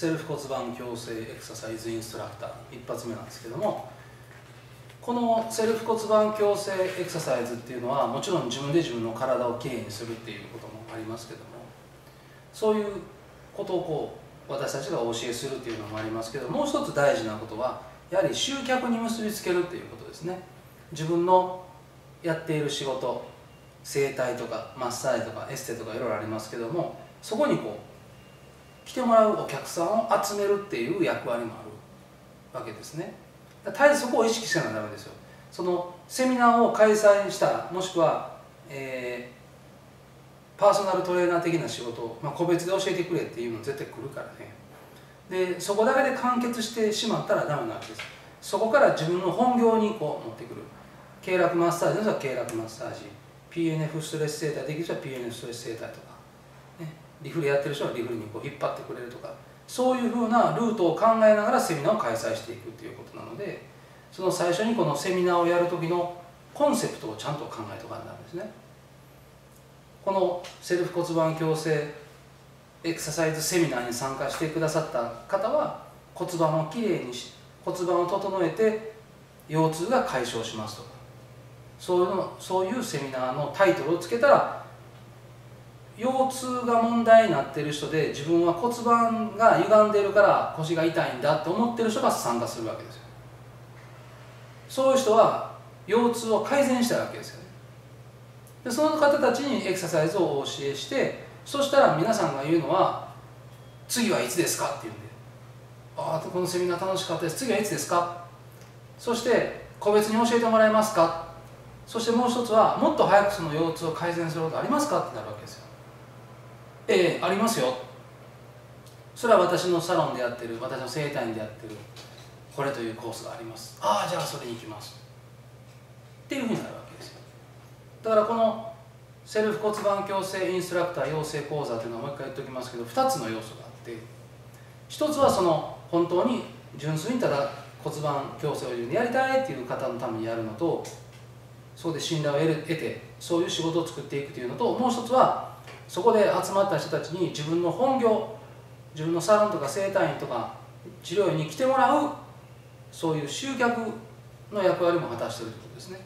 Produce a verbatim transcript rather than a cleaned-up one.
セルフ骨盤矯正エクササイズインストラクター一発目なんですけども、このセルフ骨盤矯正エクササイズっていうのはもちろん自分で自分の体をきれいにするっていうこともありますけども、そういうことをこう私たちがお教えするっていうのもありますけど、もう一つ大事なことはやはり集客に結びつけるっていうことですね。自分のやっている仕事、整体とかマッサージとかエステとかいろいろありますけども、そこにこう来てもらうお客さんを集めるっていう役割もあるわけですね。だから絶えずそこを意識しなきゃダメですよ。そのセミナーを開催したら、もしくは、えー、パーソナルトレーナー的な仕事を、まあ、個別で教えてくれっていうの絶対来るからね。でそこだけで完結してしまったらダメなわけです。そこから自分の本業にこう持ってくる。経絡マッサージの人は経絡マッサージ、 ピーエヌエフ ストレス整体できる人は ピーエヌエフ ストレス整体とか、リフレやってる人はリフレにこう引っ張ってくれるとか、そういうふうなルートを考えながらセミナーを開催していくということなので、その最初にこのセミナーをやる時のコンセプトをちゃんと考えとかなんですね。このセルフ骨盤矯正エクササイズセミナーに参加してくださった方は、骨盤をきれいにし骨盤を整えて腰痛が解消しますとか、そういうの、そういうセミナーのタイトルをつけたら、腰痛が問題になっている人で自分は骨盤が歪んでいるから腰が痛いんだって思っている人が参加するわけですよ。そういう人は腰痛を改善したわけですよね。でその方たちにエクササイズをお教えして、そしたら皆さんが言うのは「次はいつですか?」って言うんで「ああこのセミナー楽しかったです。次はいつですか?」そして「個別に教えてもらえますか?」そしてもう一つは「もっと早くその腰痛を改善することありますか?」ってなるわけですよ。ええ、ありますよ。それは私のサロンでやってる、私の整体院でやってるこれというコースがあります。ああじゃあそれに行きますっていうふうになるわけですよ。だからこのセルフ骨盤矯正インストラクター養成講座というのはもう一回言っておきますけど、ふたつの要素があって、ひとつはその本当に純粋にただ骨盤矯正を自分でやりたいっていう方のためにやるのと、そこで信頼を得てそういう仕事を作っていくというのと、もう一つはそこで集まった人たちに自分の本業、自分のサロンとか整体院とか治療院に来てもらう、そういう集客の役割も果たしているということですね。